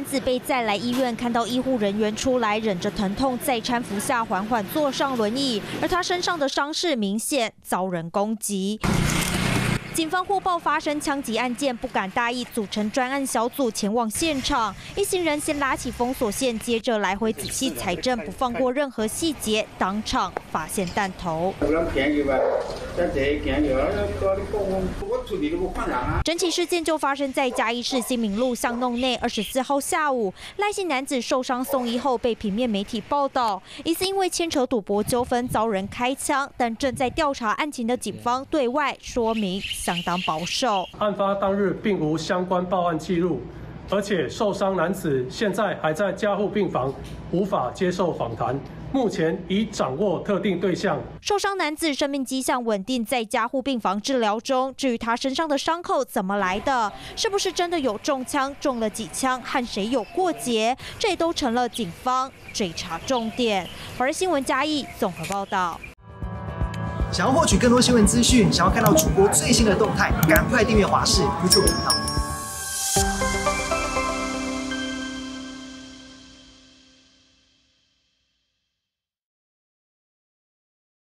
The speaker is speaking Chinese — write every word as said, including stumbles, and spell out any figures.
男子被载来医院，看到医护人员出来，忍着疼痛在搀扶下缓缓坐上轮椅，而他身上的伤势明显，遭人攻击。 警方获报发生枪击案件，不敢大意，组成专案小组前往现场。一行人先拉起封锁线，接着来回仔细采证，不放过任何细节，当场发现弹头。整起事件就发生在嘉义市新民路巷弄内。二十四号下午，赖姓男子受伤送医后，被平面媒体报道，疑似因为牵扯赌博纠纷遭人开枪，但正在调查案情的警方对外说明 相当保守。案发当日并无相关报案记录，而且受伤男子现在还在加护病房，无法接受访谈。目前已掌握特定对象。受伤男子生命迹象稳定，在加护病房治疗中。至于他身上的伤口怎么来的，是不是真的有中枪、中了几枪，和谁有过节，这都成了警方追查重点。华视新闻嘉义综合报道。 想要获取更多新闻资讯，想要看到主播最新的动态，赶快订阅华视 YouTube 频道。